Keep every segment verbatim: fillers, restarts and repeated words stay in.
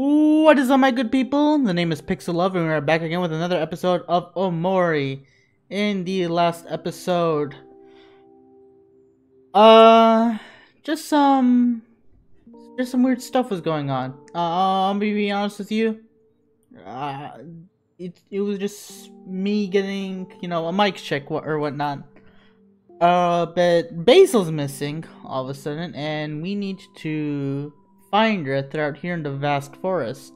What is up, my good people? The name is Pixel Love, and we are back again with another episode of Omori. In the last episode, uh, just some, just some weird stuff was going on. Uh, I'm gonna be honest with you. Uh, it it was just me getting, you know, a mic check or whatnot. Uh, but Basil's missing all of a sudden, and we need to find her throughout here in the Vast Forest.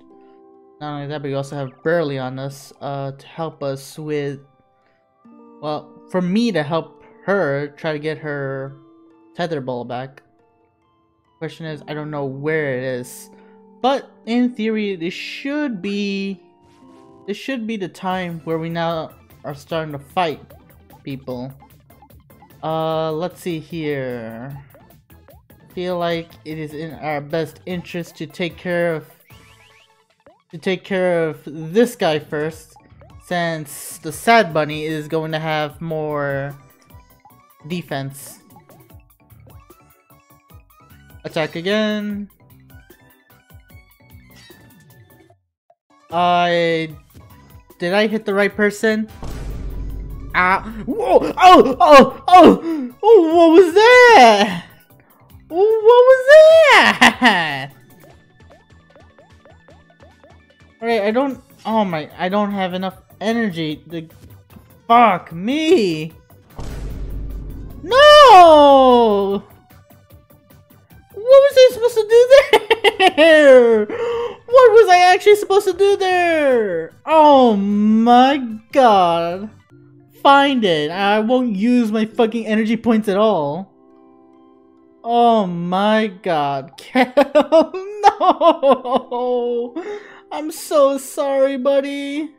Not only that, but we also have Barley on us, uh, to help us with, well, for me to help her try to get her tether ball back. Question is, I don't know where it is, but in theory, this should be, this should be the time where we now are starting to fight people. Uh, let's see here. Feel like it is in our best interest to take care of to take care of this guy first, since the sad bunny is going to have more defense. Attack again. I did I hit the right person? Ah! Whoa! Oh! Oh! Oh! Oh! What was that? What was that? Alright, I don't. Oh my! I don't have enough energy. To, fuck me! No! What was I supposed to do there? What was I actually supposed to do there? Oh my god! Find it. I won't use my fucking energy points at all. Oh my god, Kel, no! I'm so sorry, buddy.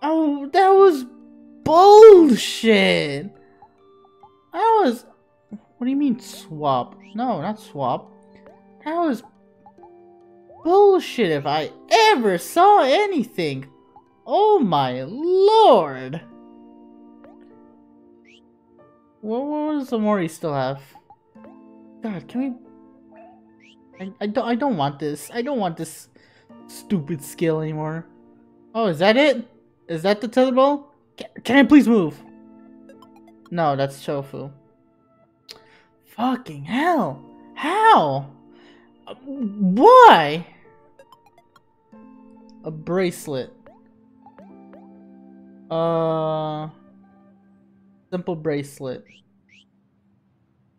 Oh, that was bullshit. That was... What do you mean swap? No, not swap. That was bullshit if I ever saw anything. Oh my lord. What, what does Omori still have? God, can we? I, I don't I don't want this. I don't want this stupid skill anymore. Oh, is that it? Is that the tether ball? Can, can I please move? No, that's Chofu. Fucking hell! How? Why? A bracelet. Uh, simple bracelet.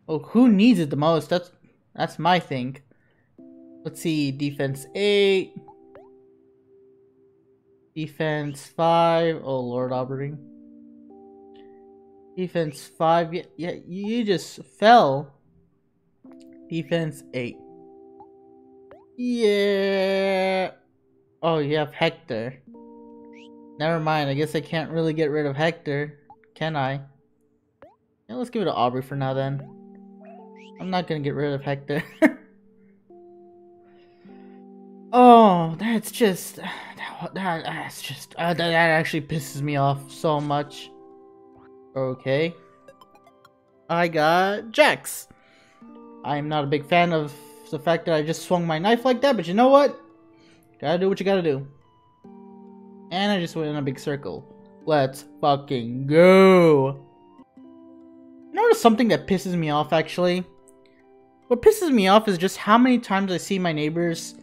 Oh, who needs it the most? That's that's my thing. Let's see, defense eight, defense five. Oh Lord, Aubrey. Defense five. Yeah, yeah, you just fell. Defense eight. Yeah. Oh, you have Hector. Never mind. I guess I can't really get rid of Hector, can I? Yeah, let's give it to Aubrey for now then. I'm not gonna get rid of Hector. Oh, that's just that, that, that's just uh, that, that actually pisses me off so much. Okay, I got Jax. I'm not a big fan of the fact that I just swung my knife like that, but you know what? Gotta do what you gotta do. And I just went in a big circle. Let's fucking go. Notice something that pisses me off actually. What pisses me off is just how many times I see my neighbors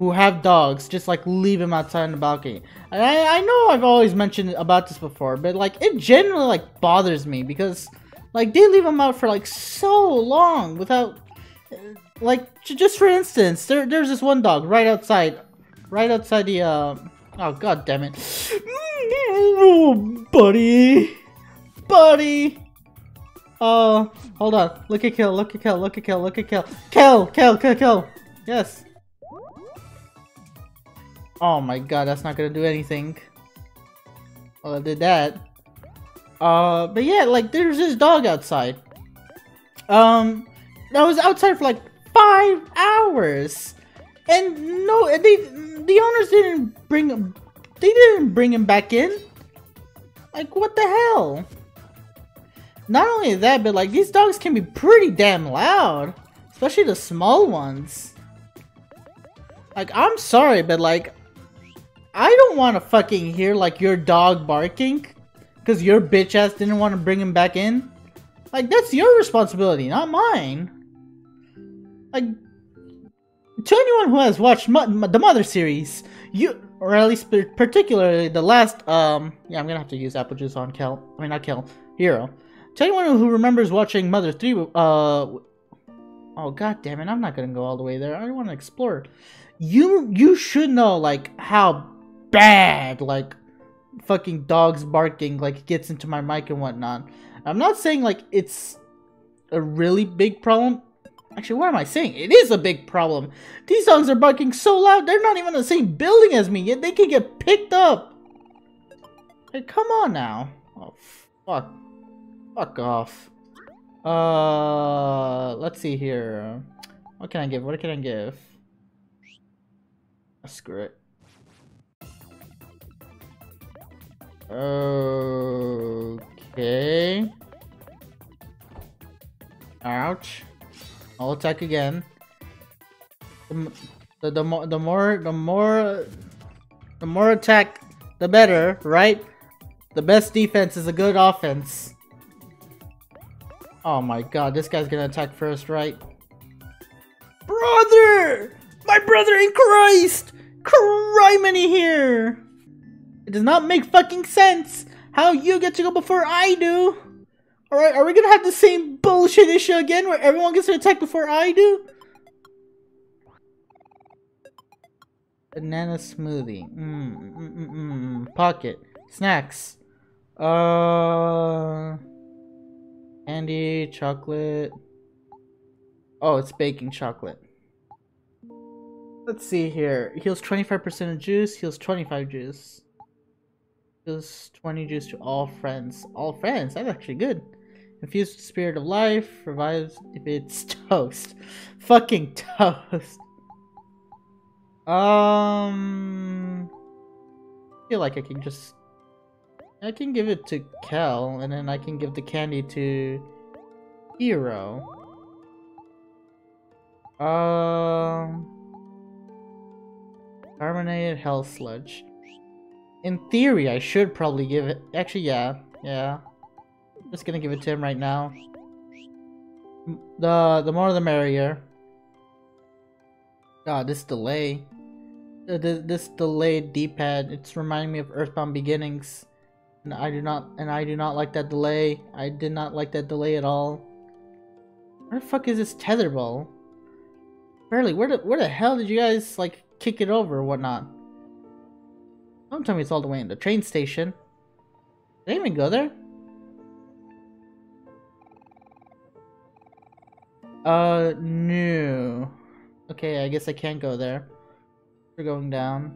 who have dogs just like leave them outside on the balcony. And I, I know I've always mentioned about this before, but like it generally like bothers me because like they leave them out for like so long without like j just for instance, there there's this one dog right outside, right outside the uh, oh god damn it, oh, buddy, buddy. Oh, uh, hold on. Look at Kel, look at Kel, look at Kel, look at Kel. Kel, Kel, Kel, Kel. Yes. Oh my god, that's not gonna do anything. Well, I did that. Uh, but yeah, like, there's this dog outside. Um, that was outside for like five hours. And no, they, the owners didn't bring him, they didn't bring him back in. Like, what the hell? Not only that, but like these dogs can be pretty damn loud, especially the small ones. Like, I'm sorry, but like, I don't want to fucking hear like your dog barking because your bitch ass didn't want to bring him back in. Like, that's your responsibility, not mine. Like, to anyone who has watched Mo the Mother series, you, or at least particularly the last, um, yeah, I'm gonna have to use apple juice on Kel. I mean, not Kel, Hero. To anyone who remembers watching Mother three, uh, oh god damn it, I'm not gonna go all the way there. I want to explore. You, you should know like how bad like fucking dogs barking like gets into my mic and whatnot. I'm not saying like it's a really big problem. Actually, what am I saying? It is a big problem. These dogs are barking so loud, they're not even in the same building as me, yet they could get picked up. Hey, come on now. Oh, fuck. Fuck off. Uh, let's see here. What can I give? What can I give? Oh, screw it. Okay. Ouch. I'll attack again. The, the, the, mo the more, the more, the more attack, the better, right? The best defense is a good offense. Oh my god, this guy's gonna attack first, right? Brother! My brother in Christ! Cry many here! It does not make fucking sense how you get to go before I do! Alright, are we gonna have the same bullshit issue again where everyone gets to attack before I do? Banana smoothie. Mmm, mmm, mmm, mmm. Pocket. Snacks. Uh. Candy, chocolate. Oh, it's baking chocolate. Let's see here. Heals twenty-five percent of juice, heals twenty-five juice. Heals twenty juice to all friends. All friends? That's actually good. Infused with the spirit of life, revives if it's toast. Fucking toast. Um, I feel like I can just, I can give it to Kel, and then I can give the candy to Hero. Um, carbonated hell sludge. In theory, I should probably give it. Actually, yeah, yeah. Just gonna give it to him right now. The the more the merrier. God, this delay, this, this delayed D-pad. It's reminding me of Earthbound Beginnings, and I do not and I do not like that delay. I did not like that delay at all. Where the fuck is this tetherball? Barley, where the where the hell did you guys like kick it over or whatnot? Don't tell me it's all the way in the train station. Did I even go there? Uh, no. Okay, I guess I can't go there. We're going down.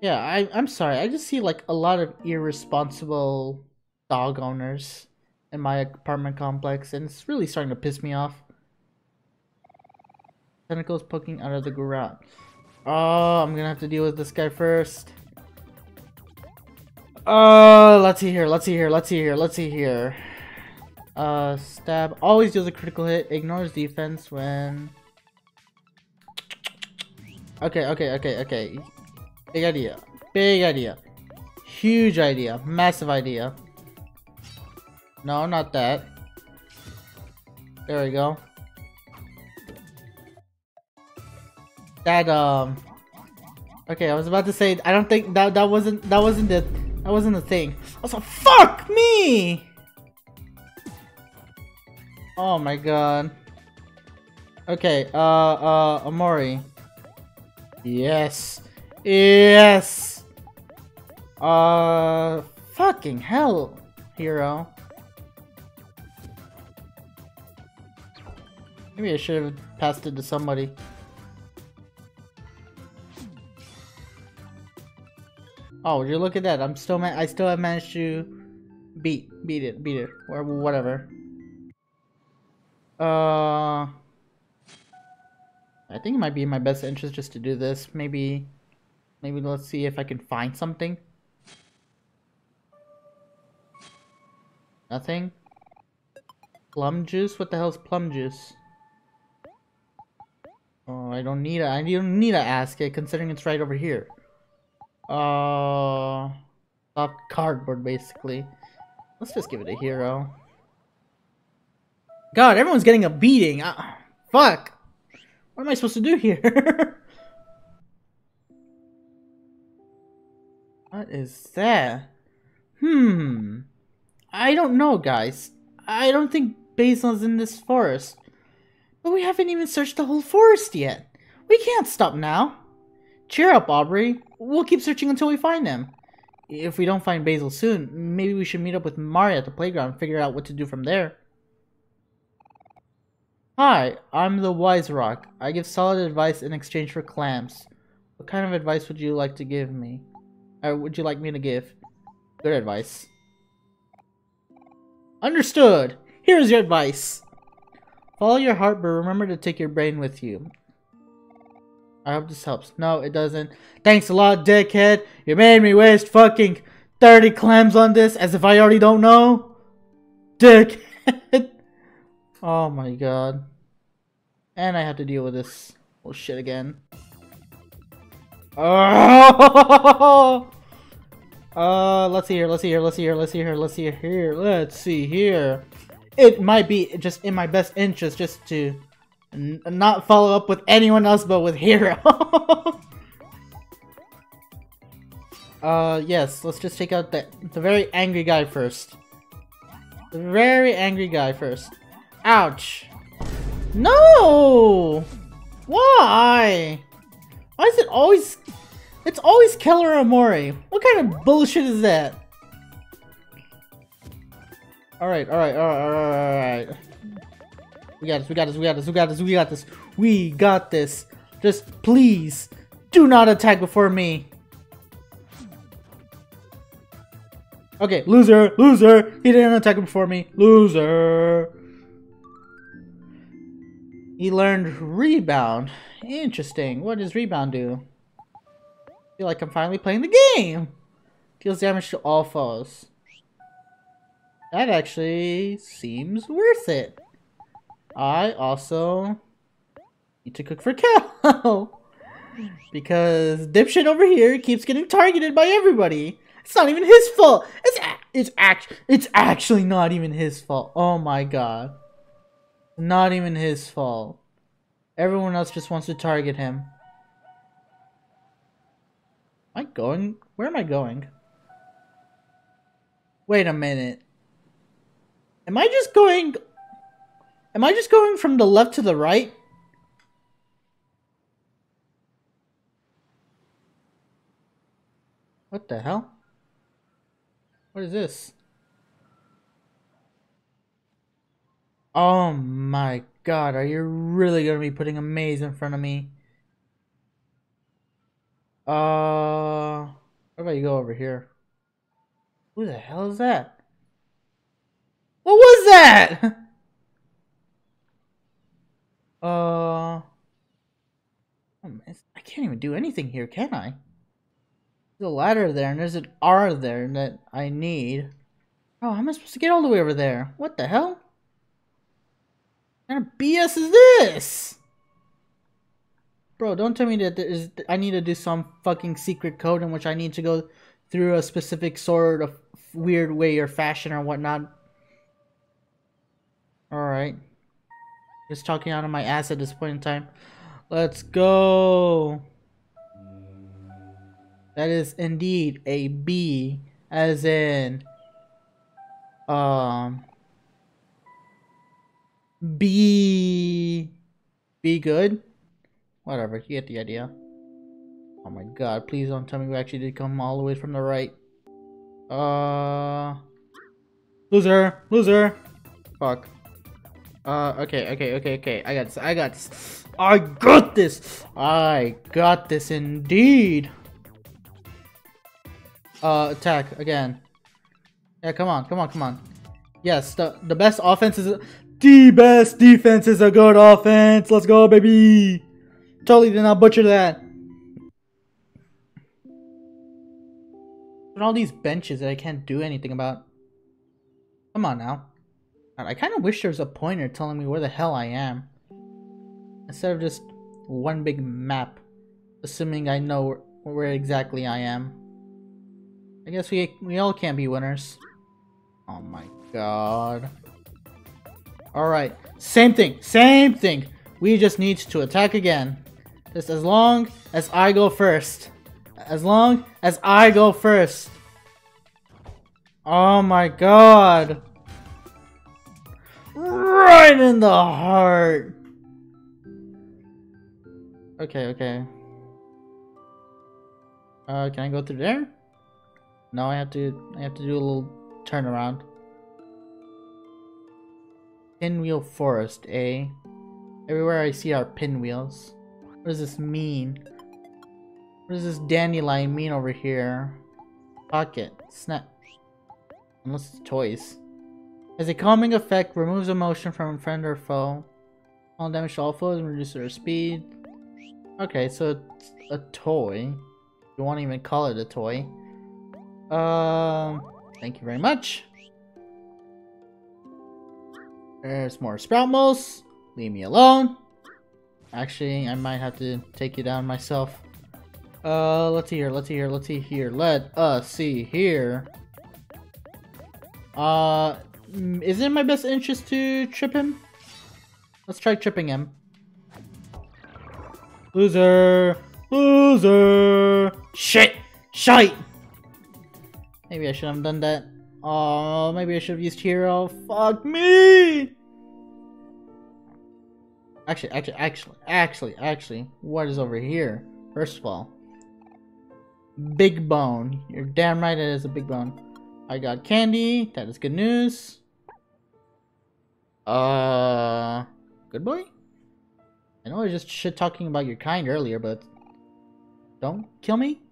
Yeah, I, I'm sorry. I just see like a lot of irresponsible dog owners in my apartment complex, and it's really starting to piss me off. Tentacles poking out of the garage. Oh, I'm gonna have to deal with this guy first. Oh, let's see here, let's see here, let's see here, let's see here. Uh, stab. Always deals a critical hit. Ignores defense when... Okay, okay, okay, okay. Big idea. Big idea. Huge idea. Massive idea. No, not that. There we go. That um okay, I was about to say I don't think that that wasn't that wasn't the that wasn't the thing. Also, fuck me. Oh my god. Okay, uh uh Omori. Yes. Yes. Uh fucking hell, Hero. Maybe I should have passed it to somebody. Oh, would you look at that? I'm still ma I still have managed to beat beat it, beat it, or whatever. Uh, I think it might be in my best interest just to do this. Maybe, maybe let's see if I can find something. Nothing. Plum juice? What the hell's plum juice? Oh, I don't need a, I don't need to ask it, considering it's right over here. Uh, soft cardboard, basically. Let's just give it a hero. God, everyone's getting a beating. Uh, fuck. What am I supposed to do here? What is that? Hmm. I don't know, guys. I don't think Basil's in this forest. But we haven't even searched the whole forest yet. We can't stop now. Cheer up, Aubrey. We'll keep searching until we find him. If we don't find Basil soon, maybe we should meet up with Mari at the playground and figure out what to do from there. Hi, I'm the Wise Rock. I give solid advice in exchange for clams. What kind of advice would you like to give me? Or would you like me to give? Good advice. Understood! Here's your advice! Follow your heart, but remember to take your brain with you. I hope this helps. No, it doesn't. Thanks a lot, dickhead. You made me waste fucking thirty clams on this, as if I already don't know. Dickhead. Oh my god. And I have to deal with this bullshit again. Oh! Uh, let's see here, let's see here, let's see here, let's see here, let's see here, let's see here. It might be just in my best interest just to N not follow up with anyone else but with Hero. uh, yes, let's just take out the, the very angry guy first. The very angry guy first. Ouch. No! Why? Why is it always... It's always Kel or Omori. What kind of bullshit is that? Alright, alright, alright, alright. We got this, we got this, we got this, we got this, we got this, we got this. Just please, do not attack before me. Okay, loser, loser, he didn't attack before me, loser. He learned rebound. Interesting, what does rebound do? I feel like I'm finally playing the game. Deals damage to all foes. That actually seems worth it. I also need to cook for Kel because dipshit over here keeps getting targeted by everybody. It's not even his fault. It's it's act it's actually not even his fault. Oh my god, not even his fault. Everyone else just wants to target him. Am I going? Where am I going? Wait a minute. Am I just going? Am I just going from the left to the right? What the hell? What is this? Oh my god, are you really gonna be putting a maze in front of me? Uh, what about you go over here? Who the hell is that? What was that? Uh, I can't even do anything here, can I? There's a ladder there, and there's an R there that I need. Oh, how am I supposed to get all the way over there? What the hell? What kind of B S is this? Bro, don't tell me that there is, I need to do some fucking secret code in which I need to go through a specific sort of weird way or fashion or whatnot. Alright. Just talking out of my ass at this point in time. Let's go. That is indeed a B, as in um B be good. Whatever, you get the idea. Oh my god, please don't tell me we actually did come all the way from the right. Uh Loser, loser. Fuck. Uh, okay, okay, okay, okay. I got this. I got this. I got this. I got this indeed. Uh, attack again. Yeah, come on, come on, come on. Yes, the the best offense is a, the best defense is a good offense. Let's go, baby. Totally did not butcher that. But all these benches that I can't do anything about. Come on now. I kind of wish there was a pointer telling me where the hell I am. Instead of just one big map, assuming I know where exactly I am. I guess we, we all can't be winners. Oh my god. Alright, same thing, same thing. We just need to attack again. Just as long as I go first. As long as I go first. Oh my god. Right in the heart. Okay, okay. Uh, can I go through there? No, I have to, I have to do a little turnaround. Pinwheel Forest, eh? Everywhere I see are pinwheels. What does this mean? What does this dandelion mean over here? Pocket, snap. Unless it's toys. Has a calming effect, removes emotion from friend or foe. All damage to all foes and reduces their speed. Okay, so it's a toy. You won't even call it a toy. Um, thank you very much. There's more sprout moles. Leave me alone. Actually, I might have to take you down myself. Uh, let's see here. Let's see here. Let's see here. Let us see here. Uh, is it in my best interest to trip him? Let's try tripping him. Loser! Loser! Shit! Shite! Maybe I should have done that. Oh, maybe I should have used Hero. Fuck me! Actually, actually, actually, actually, actually, what is over here? First of all, big bone. You're damn right it is a big bone. I got candy. That is good news. Uh, good boy? I know I was just shit talking about your kind earlier, but don't kill me.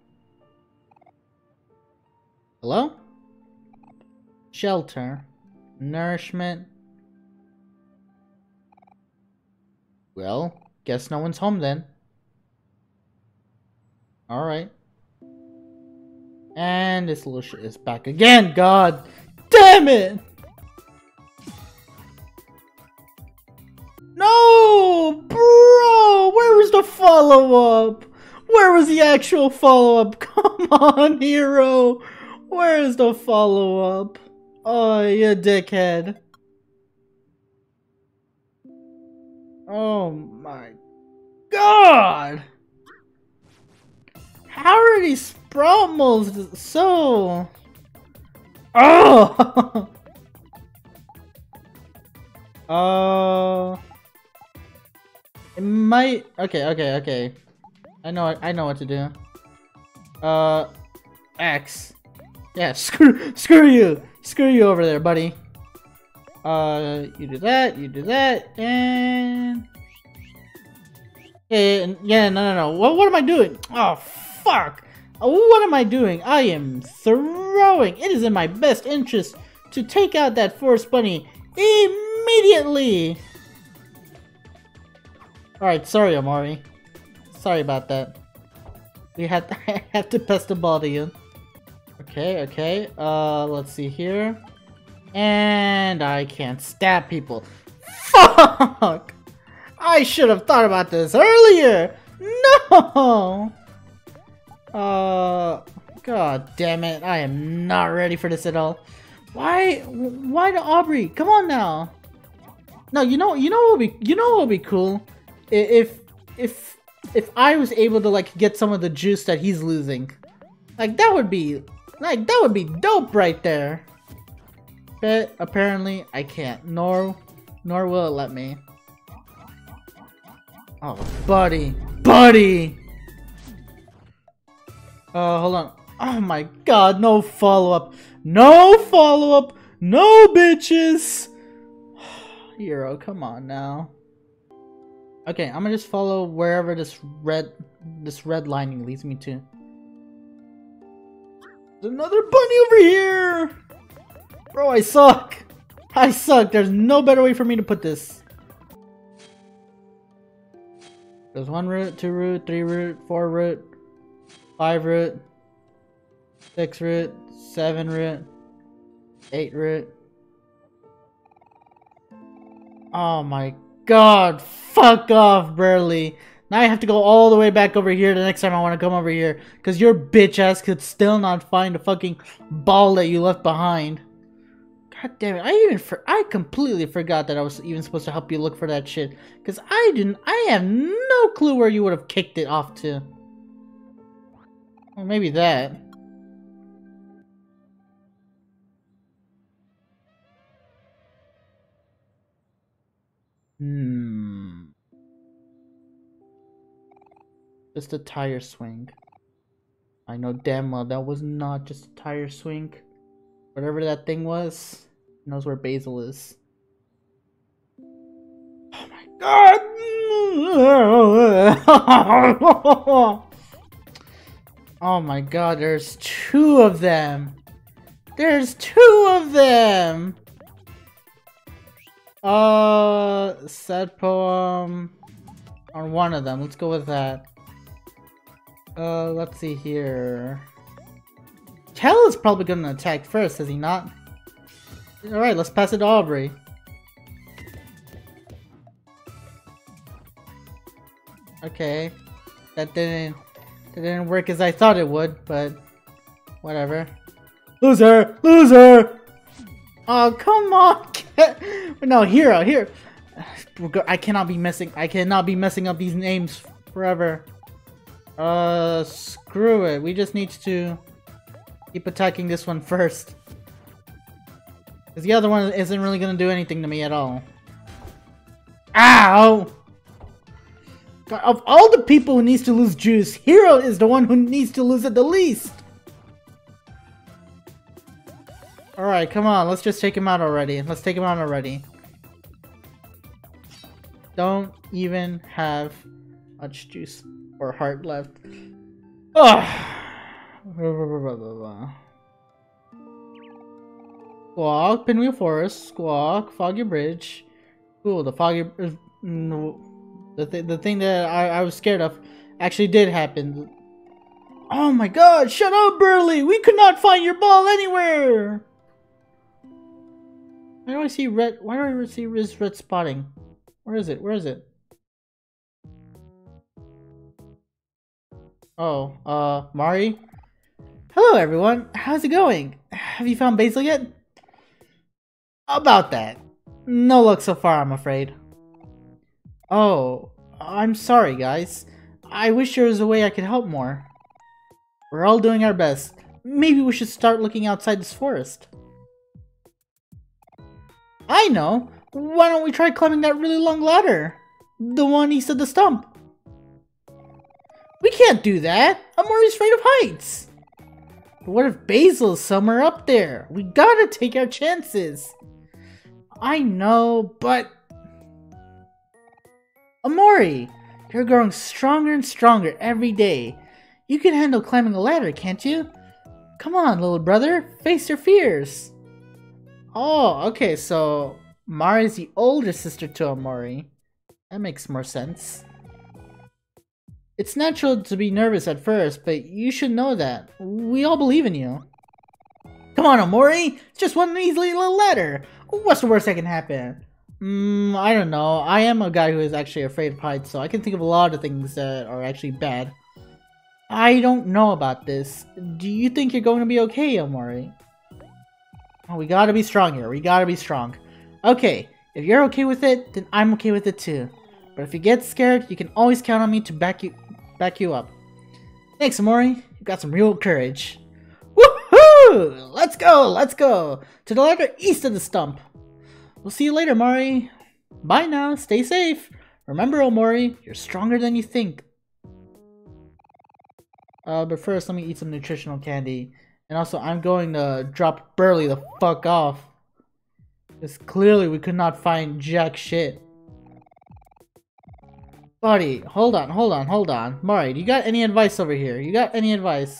Hello? Shelter. Nourishment. Well, guess no one's home then. Alright. And this little shit is back again! God damn it! No! Bro! Where was the follow-up? Where was the actual follow-up? Come on, Hero! Where is the follow-up? Oh, you dickhead. Oh my god! How are these sprout moles so... Oh! uh... It might... Okay, okay, okay. I know, I know what to do. Uh... X. Yeah, screw, screw you! Screw you over there, buddy. Uh, you do that, you do that, and... and yeah, no, no, no. What, what am I doing? Oh, fuck! What am I doing? I am throwing! It is in my best interest to take out that Forest Bunny immediately! Alright, sorry, Omori. Sorry about that. We had to, I have to pass the ball to you. Okay, okay. Uh, let's see here. And I can't stab people. Fuck! I should have thought about this earlier! No! Uh, god damn it. I am not ready for this at all. Why? Why the Aubrey? Come on now. No, you know, you know what would be, you know what would be cool? If, if, if I was able to like get some of the juice that he's losing. Like that would be, like that would be dope right there. But apparently I can't, nor, nor will it let me. Oh, buddy, buddy! Uh, hold on. Oh my god, no follow-up. No follow-up, no bitches! Hero, come on now. Okay, I'm gonna just follow wherever this red, this red lining leads me to. There's another bunny over here! Bro, I suck! I suck, there's no better way for me to put this. There's one root, two root, three root, four root, five root, six root, seven root, eight root. Oh my god, fuck off, Barley. Now I have to go all the way back over here the next time I want to come over here. Because your bitch ass could still not find the fucking ball that you left behind. God damn it. I even for I completely forgot that I was even supposed to help you look for that shit. Because I didn't. I have no clue where you would have kicked it off to. Or maybe that. Hmm. Just a tire swing. I know damn well that was not just a tire swing. Whatever that thing was, knows where Basil is. Oh my god! Oh my god, there's two of them! There's two of them! Uh, sad poem on one of them. Let's go with that. Uh, let's see here. Kel is probably gonna attack first, is he not? Alright, let's pass it to Aubrey. Okay. That didn't that didn't work as I thought it would, but whatever. Loser! Loser! Oh, come on! No, Hero, Hero! I cannot be messing- I cannot be messing up these names forever. Uh, screw it. We just need to keep attacking this one first. Because the other one isn't really going to do anything to me at all. Ow! God, of all the people who needs to lose juice, Hero is the one who needs to lose it the least! Alright, come on. Let's just take him out already. Let's take him out already. Don't even have much juice or heart left. Ugh! Squawk, Pinwheel Forest, Squawk, Foggy Bridge. Cool, the foggy... Uh, the, th the thing that I, I was scared of actually did happen. Oh my god, shut up, Barley! We could not find your ball anywhere! Why do I see red... Why do I see this red spotting? Where is it? Where is it? Oh, uh, Mari? Hello everyone, how's it going? Have you found Basil yet? About that. No luck so far, I'm afraid. Oh, I'm sorry guys. I wish there was a way I could help more. We're all doing our best. Maybe we should start looking outside this forest. I know! Why don't we try climbing that really long ladder? The one east of the stump. We can't do that! Omori's afraid of heights! But what if Basil's somewhere up there? We gotta take our chances! I know, but... Omori! You're growing stronger and stronger every day. You can handle climbing a ladder, can't you? Come on, little brother! Face your fears! Oh, okay, so... Mari's the older sister to Omori. That makes more sense. It's natural to be nervous at first, but you should know that. We all believe in you. Come on, Omori! It's just one easy little ladder! What's the worst that can happen? Mmm, I don't know. I am a guy who is actually afraid of heights, so I can think of a lot of things that are actually bad. I don't know about this. Do you think you're going to be okay, Omori? Oh, we gotta be strong here. We gotta be strong. Okay, if you're okay with it, then I'm okay with it too. But if you get scared, you can always count on me to back you back you up. Thanks, Omori. You got some real courage. Woohoo! Let's go! Let's go! To the ladder east of the stump. We'll see you later, Mari. Bye now. Stay safe. Remember, Omori, you're stronger than you think. Uh, but first, let me eat some nutritional candy. And also, I'm going to drop Barley the fuck off. Because clearly we could not find jack shit. Buddy, hold on, hold on, hold on. Mari, do you got any advice over here? You got any advice?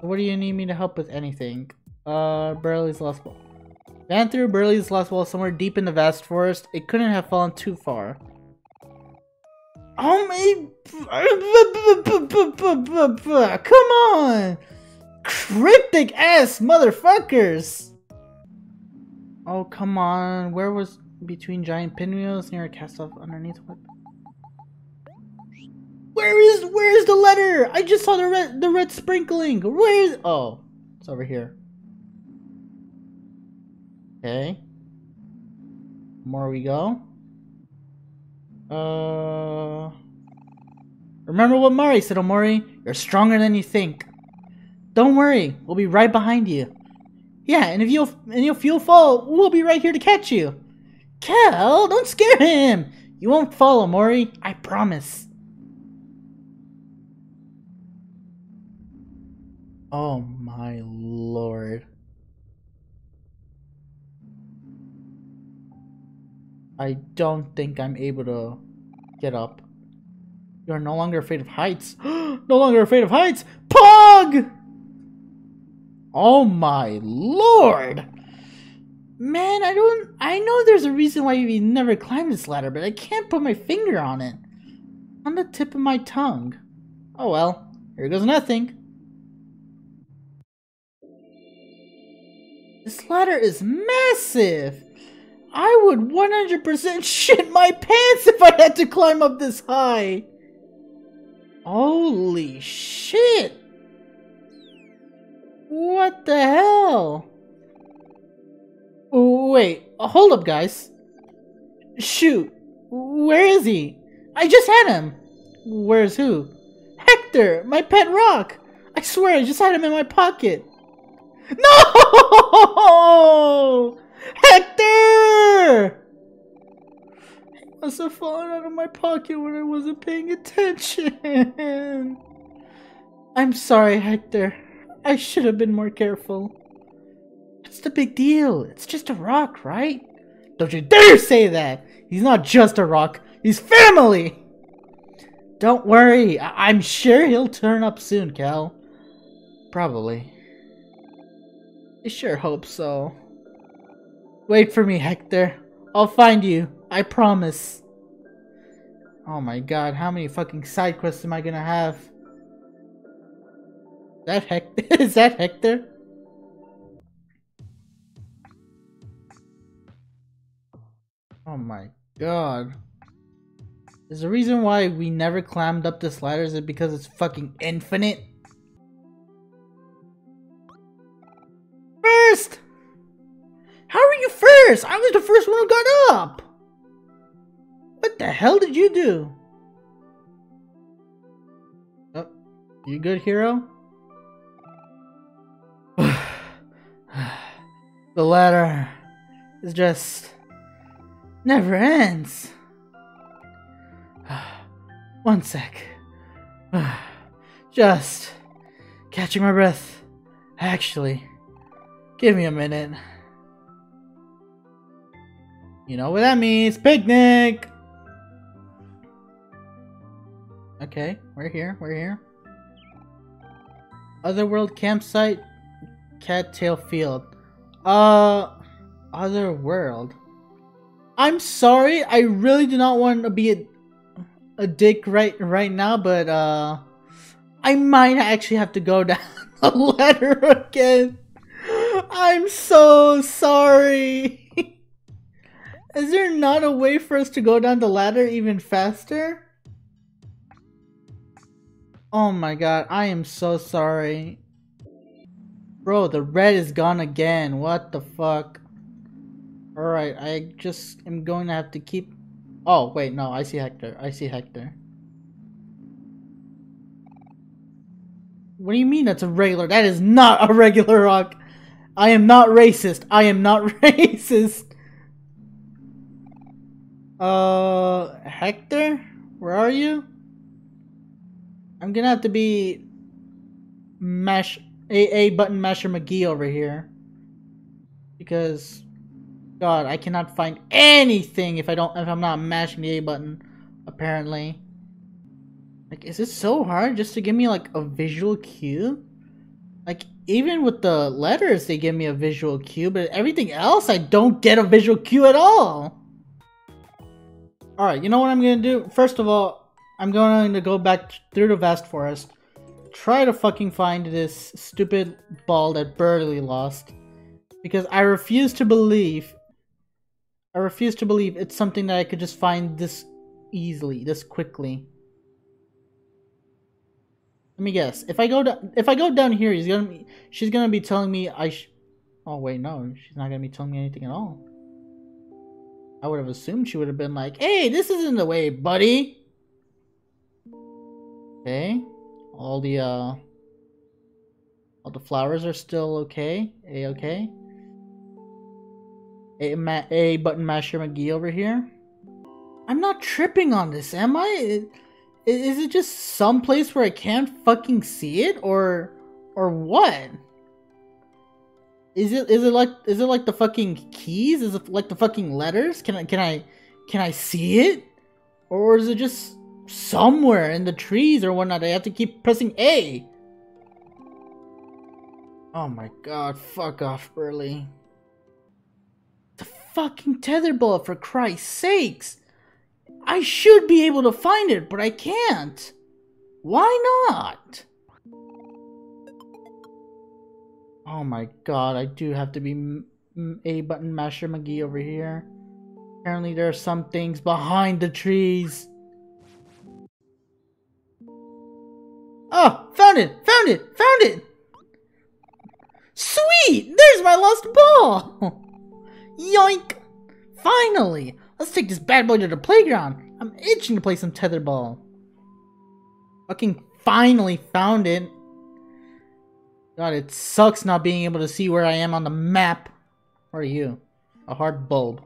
What do you need me to help with anything? Uh, Barley's last ball. Ran through Barley's last ball somewhere deep in the vast forest. It couldn't have fallen too far. Oh my... Come on! Cryptic ass motherfuckers! Oh, come on. Where was... between giant pinwheels near a castle underneath what? Where is where is the letter? I just saw the red the red sprinkling. Where is oh, it's over here. Okay. More we go. Uh Remember what Mari said, Omori. You're stronger than you think. Don't worry, we'll be right behind you. Yeah, and if you'll and if you'll fall, we'll be right here to catch you. Kel, don't scare him. You won't fall, Omori. I promise. Oh my lord. I don't think I'm able to get up. You're no longer afraid of heights. No longer afraid of heights. Pog! Oh my lord. Man, I don't... I know there's a reason why you never climbed this ladder, but I can't put my finger on it. On the tip of my tongue. Oh well. Here goes nothing. This ladder is massive. I would one hundred percent shit my pants if I had to climb up this high. Holy shit. What the hell? Wait, hold up, guys. Shoot, where is he? I just had him. Where's who? Hector, my pet rock. I swear, I just had him in my pocket. No! Hector! He must have fallen out of my pocket when I wasn't paying attention. I'm sorry, Hector. I should have been more careful. What's the big deal? It's just a rock, right? Don't you dare say that! He's not just a rock, he's family! Don't worry, I I'm sure he'll turn up soon, Kel. Probably. I sure hope so. Wait for me, Hector. I'll find you. I promise. Oh my god, how many fucking side quests am I gonna have? Is that Hector? Is that Hector? Oh my god. There's a reason why we never climbed up this ladder. Is it because it's fucking infinite? First! How were you first? I was the first one who got up! What the hell did you do? Oh, you good, Hero? The ladder is just never ends. One sec. Just catching my breath. Actually, give me a minute. You know what that means. Picnic! Okay, we're here, we're here. Otherworld campsite, Cattail Field. Uh, Otherworld. I'm sorry, I really do not want to be a, a dick right right now, but uh, I might actually have to go down the ladder again. I'm so sorry. Is there not a way for us to go down the ladder even faster? Oh my god, I am so sorry. Bro, the red is gone again. What the fuck? Alright, I just am going to have to keep... Oh, wait, no, I see Hector. I see Hector. What do you mean that's a regular? That is not a regular rock. I am not racist. I am not racist. Uh, Hector? Where are you? I'm gonna have to be mash A A button masher McGee over here. Because god, I cannot find anything if I don't if I'm not mashing the A button, apparently. Like, is it so hard just to give me like a visual cue? Like, even with the letters they give me a visual cue, but everything else I don't get a visual cue at all. Alright, you know what I'm gonna do? First of all, I'm going to go back through the Vast Forest. Try to fucking find this stupid ball that Barley lost. Because I refuse to believe I refuse to believe it's something that I could just find this easily, this quickly. Let me guess. If I go down, if I go down here, he's gonna be, she's gonna be telling me I. Sh oh wait, no, she's not gonna be telling me anything at all. I would have assumed she would have been like, "Hey, this isn't the way, buddy." Okay, all the uh, all the flowers are still okay. A okay. A, ma a button masher McGee over here. I'm not tripping on this, am I? It Is it just some place where I can't fucking see it, or, or what? Is it is it like is it like the fucking keys? Is it like the fucking letters? Can I can I can I see it, or is it just somewhere in the trees or whatnot? I have to keep pressing A. Oh my god! Fuck off, Burley. The fucking tetherball, for Christ's sakes! I should be able to find it, but I can't. Why not? Oh my god, I do have to be m m a button masher McGee over here. Apparently there are some things behind the trees. Oh, found it, found it, found it! Sweet! There's my lost ball! Yoink! Finally! Let's take this bad boy to the playground. I'm itching to play some tetherball. Fucking finally found it. God, it sucks not being able to see where I am on the map. Where are you? A hard bulb.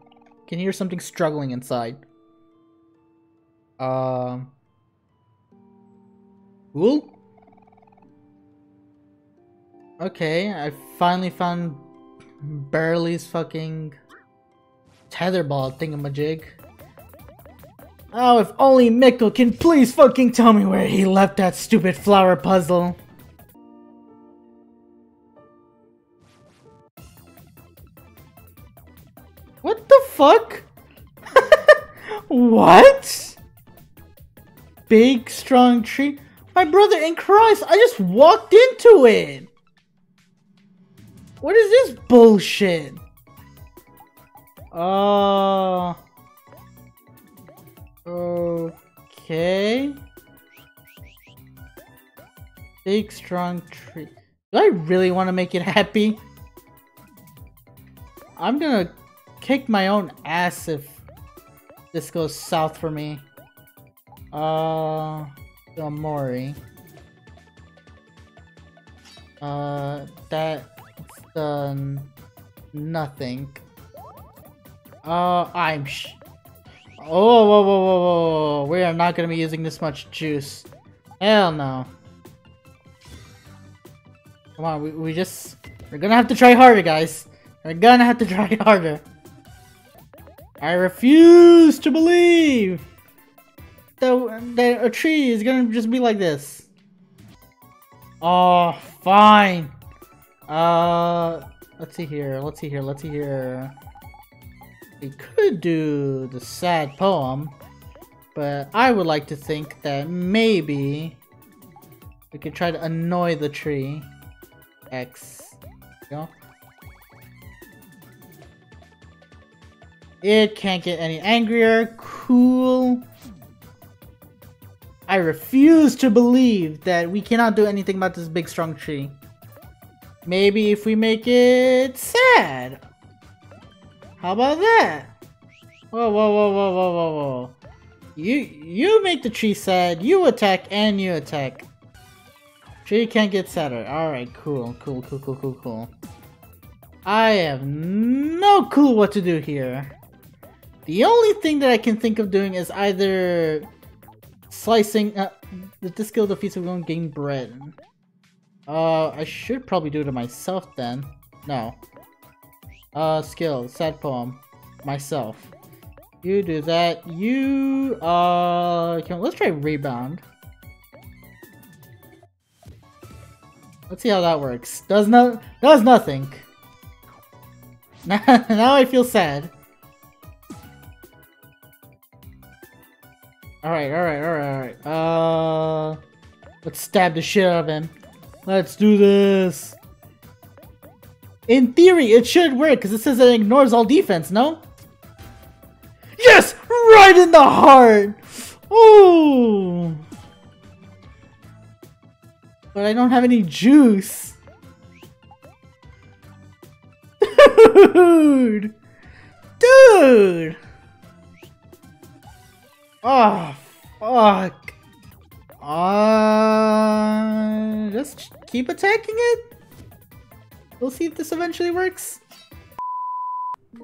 Can hear something struggling inside. Um. Cool. Okay, I finally found Burley's fucking tetherball thingamajig. Oh, if only Mikkel can please fucking tell me where he left that stupid flower puzzle. What the fuck? What? Big Strong Tree? My brother in Christ, I just walked into it! What is this bullshit? Uh, okay. Big Strong Tree. Do I really want to make it happy? I'm gonna kick my own ass if this goes south for me. Uh, Omori. Uh, that's done nothing. Uh, I'm sh- Oh, whoa, whoa, whoa, whoa, whoa, we are not gonna be using this much juice. Hell no. Come on, we, we just- We're gonna have to try harder, guys. We're gonna have to try harder. I refuse to believe that, that a tree is gonna just be like this. Oh, fine. Uh, let's see here, let's see here, let's see here. We could do the sad poem, but I would like to think that maybe we could try to annoy the tree. X. You know? It can't get any angrier. Cool. I refuse to believe that we cannot do anything about this big strong tree. Maybe if we make it sad. How about that? Whoa, whoa, whoa, whoa, whoa, whoa, whoa. You, you make the tree sad, you attack, and you attack. Tree can't get sadder. Alright, cool, cool, cool, cool, cool, cool. I have no clue what to do here. The only thing that I can think of doing is either slicing up. If this skill defeats, we're going to gain bread. Uh, I should probably do it to myself then. No. Uh, skill, sad poem, myself. You do that. You, uh, can, let's try rebound. Let's see how that works. Does no, does nothing. Now, now I feel sad. Alright, alright, alright, alright. Uh, let's stab the shit out of him. Let's do this. In theory, it should work, because it says it ignores all defense, no? Hard in the heart! Ooh! But I don't have any juice. Dude! Dude! Oh, fuck. Uh, just keep attacking it. We'll see if this eventually works.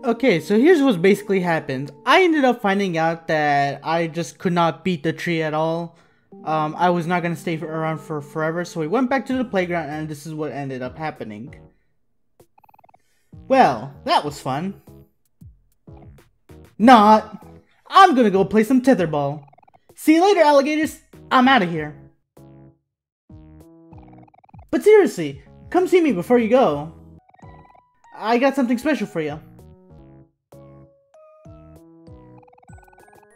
Okay, so here's what's basically happened. I ended up finding out that I just could not beat the tree at all. Um, I was not going to stay for, around for forever, so we went back to the playground and this is what ended up happening. Well, that was fun. Not. I'm going to go play some tetherball. See you later, alligators. I'm out of here. But seriously, come see me before you go. I got something special for you.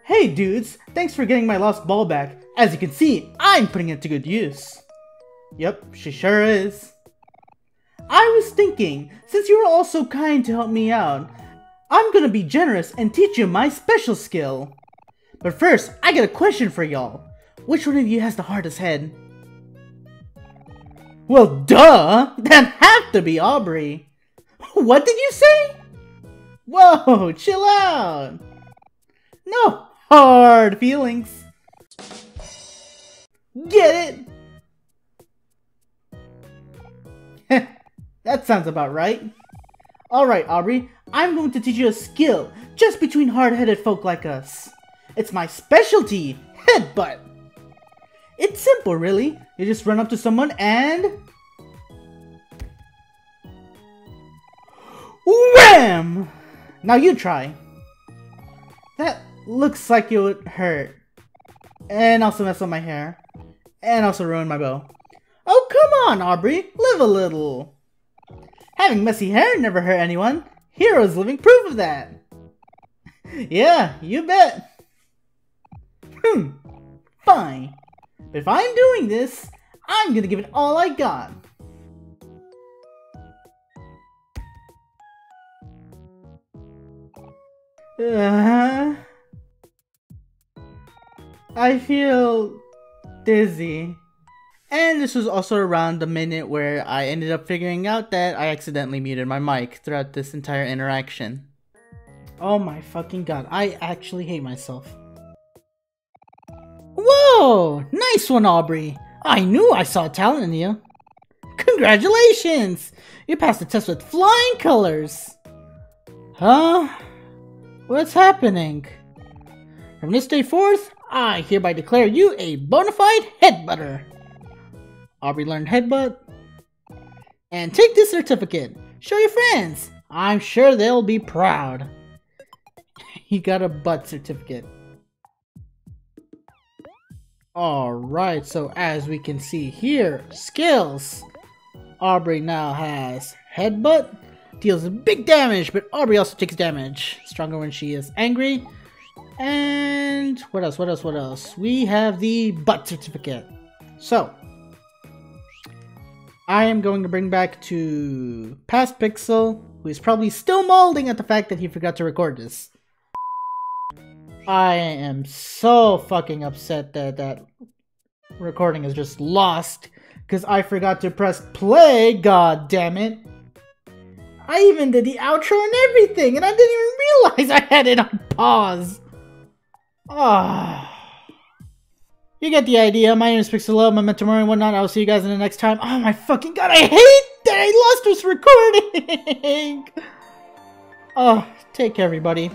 Hey dudes, thanks for getting my lost ball back. As you can see, I'm putting it to good use. Yep, she sure is. I was thinking, since you were all so kind to help me out, I'm gonna be generous and teach you my special skill. But first, I got a question for y'all. Which one of you has the hardest head? Well, duh! That'd have to be Aubrey. What did you say? Whoa, chill out. No hard feelings. Get it? That sounds about right. Alright, Aubrey, I'm going to teach you a skill just between hard-headed folk like us. It's my specialty, headbutt. It's simple, really. You just run up to someone and... wham! Now you try. That looks like it would hurt. And also mess up my hair. And also ruin my bow. Oh, come on, Aubrey. Live a little. Having messy hair never hurt anyone. Hero's living proof of that. Yeah, you bet. Hmm. Fine. But if I'm doing this, I'm gonna give it all I got. Uh, I feel dizzy. And this was also around the minute where I ended up figuring out that I accidentally muted my mic throughout this entire interaction. Oh my fucking god, I actually hate myself. Whoa! Nice one, Aubrey! I knew I saw talent in you! Congratulations! You passed the test with flying colors! Huh? What's happening? From this day forth, I hereby declare you a bona fide headbutter! Aubrey learned headbutt. And take this certificate! Show your friends! I'm sure they'll be proud! You got a butt certificate. Alright, so as we can see here, skills! Aubrey now has headbutt, deals big damage, but Aubrey also takes damage. Stronger when she is angry. And what else, what else, what else? We have the butt certificate. So, I am going to bring back to Past Pixel, who is probably still mauling at the fact that he forgot to record this. I am so fucking upset that that recording is just lost because I forgot to press play, god damn it. I even did the outro and everything and I didn't even realize I had it on pause. Ah. Oh. You get the idea. My name is Pixel Love, my mentor Mari and whatnot. I will see you guys in the next time. Oh my fucking god, I hate that I lost this recording. Oh, take care everybody.